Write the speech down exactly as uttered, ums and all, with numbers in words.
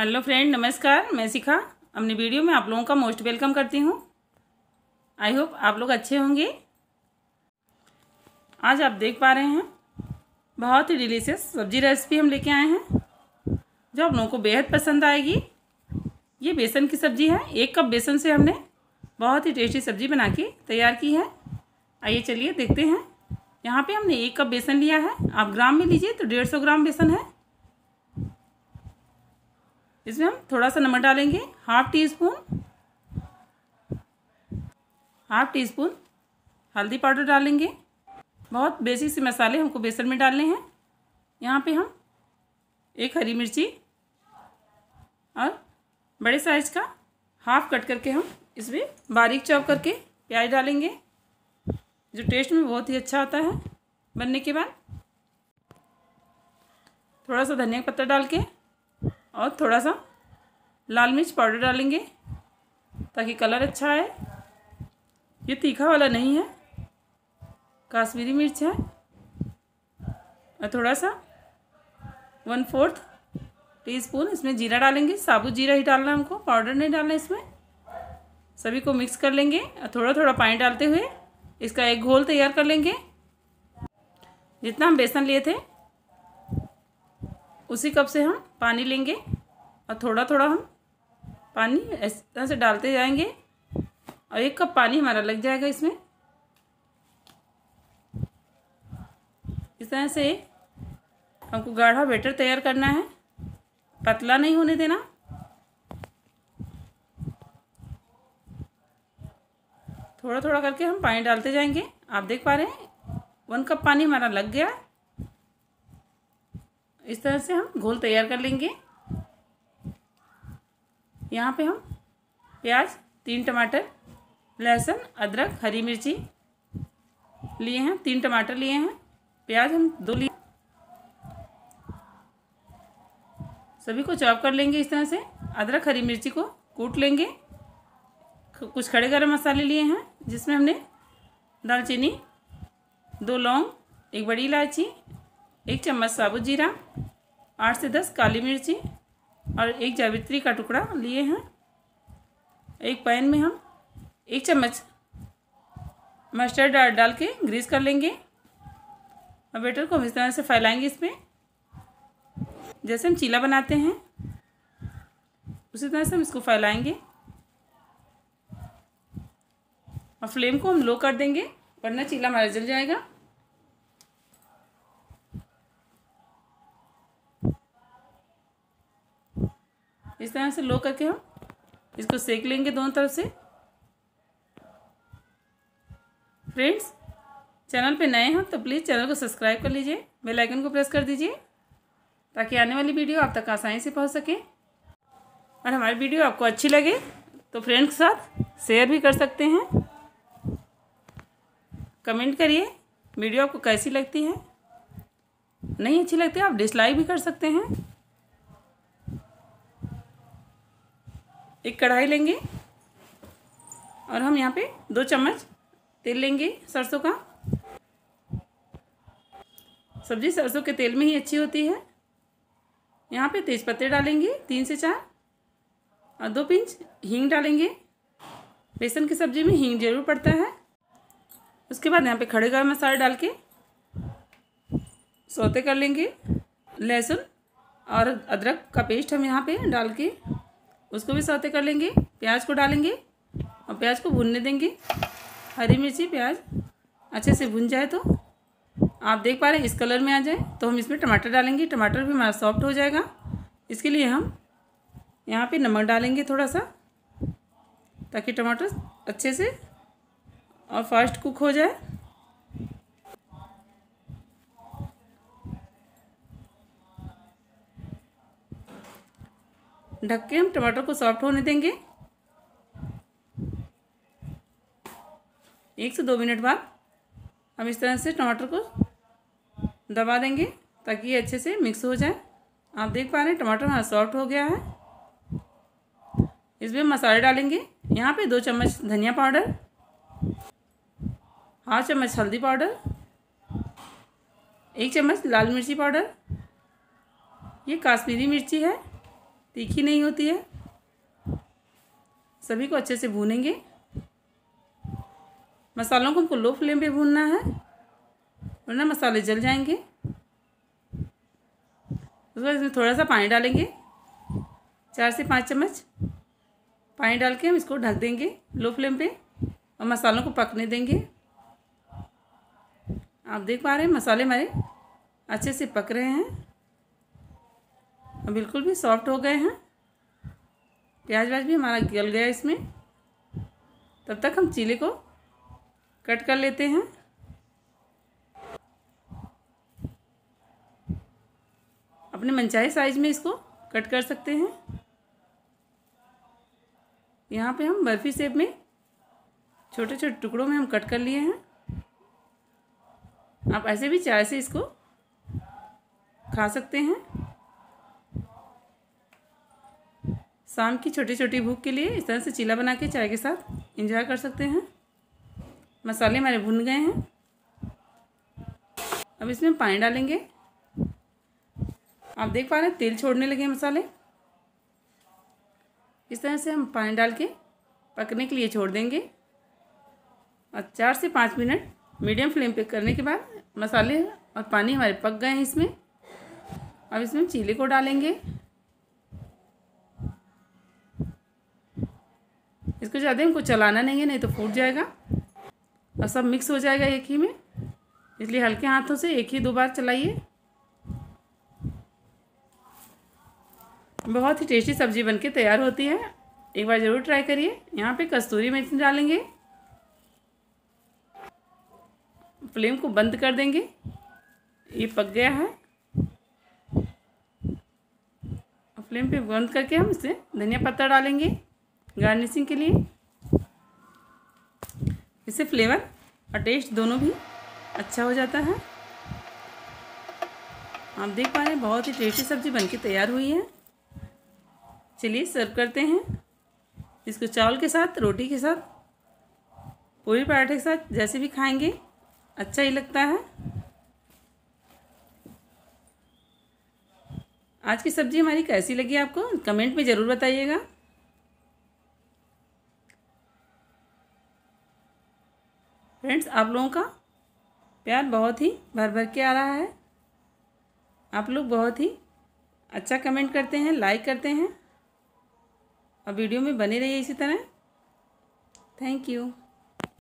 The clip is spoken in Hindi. हेलो फ्रेंड, नमस्कार। मैं शिखा अपनी वीडियो में आप लोगों का मोस्ट वेलकम करती हूँ। आई होप आप लोग अच्छे होंगे। आज आप देख पा रहे हैं बहुत ही डिलीशियस सब्जी रेसिपी हम लेके आए हैं जो आप लोगों को बेहद पसंद आएगी। ये बेसन की सब्जी है। एक कप बेसन से हमने बहुत ही टेस्टी सब्जी बना के तैयार की है। आइए चलिए देखते हैं। यहाँ पर हमने एक कप बेसन लिया है। आप ग्राम में लीजिए तो डेढ़ सौ ग्राम बेसन है। इसमें हम थोड़ा सा नमक डालेंगे, half teaspoon half teaspoon हल्दी पाउडर डालेंगे। बहुत बेसिक से मसाले हमको बेसन में डालने हैं। यहाँ पे हम एक हरी मिर्ची और बड़े साइज का हाफ कट करके हम इसमें बारीक चॉप करके प्याज डालेंगे जो टेस्ट में बहुत ही अच्छा आता है। बनने के बाद थोड़ा सा धनिया पत्ता डाल के और थोड़ा सा लाल मिर्च पाउडर डालेंगे ताकि कलर अच्छा आए। ये तीखा वाला नहीं है, कश्मीरी मिर्च है। और थोड़ा सा वन फोर्थ टीस्पून इसमें जीरा डालेंगे। साबुत जीरा ही डालना है हमको, पाउडर नहीं डालना इसमें। सभी को मिक्स कर लेंगे और थोड़ा थोड़ा पानी डालते हुए इसका एक घोल तैयार कर लेंगे। जितना हम बेसन लिए थे उसी कप से हम पानी लेंगे और थोड़ा थोड़ा हम पानी इस तरह से डालते जाएंगे और एक कप पानी हमारा लग जाएगा इसमें। इस तरह से हमको गाढ़ा बैटर तैयार करना है, पतला नहीं होने देना। थोड़ा थोड़ा करके हम पानी डालते जाएंगे। आप देख पा रहे हैं वन कप पानी हमारा लग गया। इस तरह से हम घोल तैयार कर लेंगे। यहाँ पे हम प्याज, तीन टमाटर, लहसुन, अदरक, हरी मिर्ची लिए हैं। तीन टमाटर लिए हैं, प्याज हम दो लिए। सभी को चॉप कर लेंगे इस तरह से। अदरक हरी मिर्ची को कूट लेंगे। कुछ खड़े गरम मसाले लिए हैं जिसमें हमने दालचीनी, दो लौंग, एक बड़ी इलायची, एक चम्मच साबुत जीरा, आठ से दस काली मिर्ची और एक जावित्री का टुकड़ा लिए हैं। एक पैन में हम एक चम्मच मस्टर्ड डाल के ग्रीस कर लेंगे और बैटर को हम इस तरह से फैलाएंगे इसमें। जैसे हम चीला बनाते हैं उसी तरह से हम इसको फैलाएंगे और फ्लेम को हम लो कर देंगे वरना चीला हमारा जल जाएगा। इस तरह से लो करके हम इसको सेक लेंगे दोनों तरफ से। फ्रेंड्स, चैनल पे नए हो तो प्लीज़ चैनल को सब्सक्राइब कर लीजिए, बेल आइकन को प्रेस कर दीजिए ताकि आने वाली वीडियो आप तक आसानी से पहुंच सके। और हमारी वीडियो आपको अच्छी लगे तो फ्रेंड्स के साथ शेयर भी कर सकते हैं। कमेंट करिए वीडियो आपको कैसी लगती है। नहीं अच्छी लगती आप डिसलाइक भी कर सकते हैं। एक कढ़ाई लेंगे और हम यहाँ पे दो चम्मच तेल लेंगे सरसों का। सब्जी सरसों के तेल में ही अच्छी होती है। यहाँ पे तेज पत्ते डालेंगे तीन से चार और दो पिंच हींग डालेंगे। बेसन की सब्जी में हींग जरूर पड़ता है। उसके बाद यहाँ पे खड़े गरम मसाले डाल के सौते कर लेंगे। लहसुन और अदरक का पेस्ट हम यहाँ पे डाल के उसको भी सौते कर लेंगे। प्याज को डालेंगे और प्याज को भूनने देंगे। हरी मिर्ची प्याज अच्छे से भुन जाए तो आप देख पा रहे हैं इस कलर में आ जाए तो हम इसमें टमाटर डालेंगे। टमाटर भी हमारा सॉफ्ट हो जाएगा। इसके लिए हम यहाँ पे नमक डालेंगे थोड़ा सा ताकि टमाटर अच्छे से और फास्ट कुक हो जाए। ढक के हम टमाटर को सॉफ्ट होने देंगे। एक से दो मिनट बाद हम इस तरह से टमाटर को दबा देंगे ताकि ये अच्छे से मिक्स हो जाए। आप देख पा रहे हैं टमाटर हमारा सॉफ्ट हो गया है। इसमें मसाले डालेंगे। यहाँ पे दो चम्मच धनिया पाउडर, हाफ चम्मच हल्दी पाउडर, एक चम्मच लाल मिर्ची पाउडर, ये कश्मीरी मिर्ची है, तीखी नहीं होती है। सभी को अच्छे से भूनेंगे। मसालों को हमको लो फ्लेम पे भूनना है, वरना मसाले जल जाएंगे। उसके बाद इसमें थोड़ा सा पानी डालेंगे, चार से पाँच चम्मच पानी डाल के हम इसको ढक देंगे लो फ्लेम पे और मसालों को पकने देंगे। आप देख पा रहे हैं मसाले हमारे अच्छे से पक रहे हैं और बिल्कुल भी सॉफ्ट हो गए हैं। प्याज व्याज भी हमारा गल गया इसमें। तब तक हम चीले को कट कर लेते हैं। अपने मनचाहे साइज में इसको कट कर सकते हैं। यहाँ पे हम बर्फी शेप में छोटे छोटे टुकड़ों में हम कट कर लिए हैं। आप ऐसे भी चाय से इसको खा सकते हैं। शाम की छोटी छोटी भूख के लिए इस तरह से चीला बना के चाय के साथ एंजॉय कर सकते हैं। मसाले हमारे भुन गए हैं। अब इसमें पानी डालेंगे। आप देख पा रहे हैं तेल छोड़ने लगे मसाले। इस तरह से हम पानी डाल के पकने के लिए छोड़ देंगे और चार से पाँच मिनट मीडियम फ्लेम पे करने के बाद मसाले और पानी हमारे पक गए हैं इसमें। अब इसमें चीले को डालेंगे। इसको ज़्यादा हमको चलाना नहीं है, नहीं तो फूट जाएगा और सब मिक्स हो जाएगा एक ही में। इसलिए हल्के हाथों से एक ही दो बार चलाइए। बहुत ही टेस्टी सब्जी बनके तैयार होती है, एक बार ज़रूर ट्राई करिए। यहाँ पे कस्तूरी मेथी डालेंगे। फ्लेम को बंद कर देंगे। ये पक गया है। फ्लेम पे बंद करके हम इसे धनिया पत्ता डालेंगे गार्निशिंग के लिए। इससे फ्लेवर और टेस्ट दोनों भी अच्छा हो जाता है। आप देख पा रहे हैं बहुत ही टेस्टी सब्जी बनके तैयार हुई है। चलिए सर्व करते हैं। इसको चावल के साथ, रोटी के साथ, पूरी पराठे के साथ जैसे भी खाएंगे अच्छा ही लगता है। आज की सब्जी हमारी कैसी लगी आपको कमेंट में ज़रूर बताइएगा। फ्रेंड्स, आप लोगों का प्यार बहुत ही भर भर के आ रहा है। आप लोग बहुत ही अच्छा कमेंट करते हैं, लाइक करते हैं और वीडियो में बने रहिए इसी तरह। Thank you.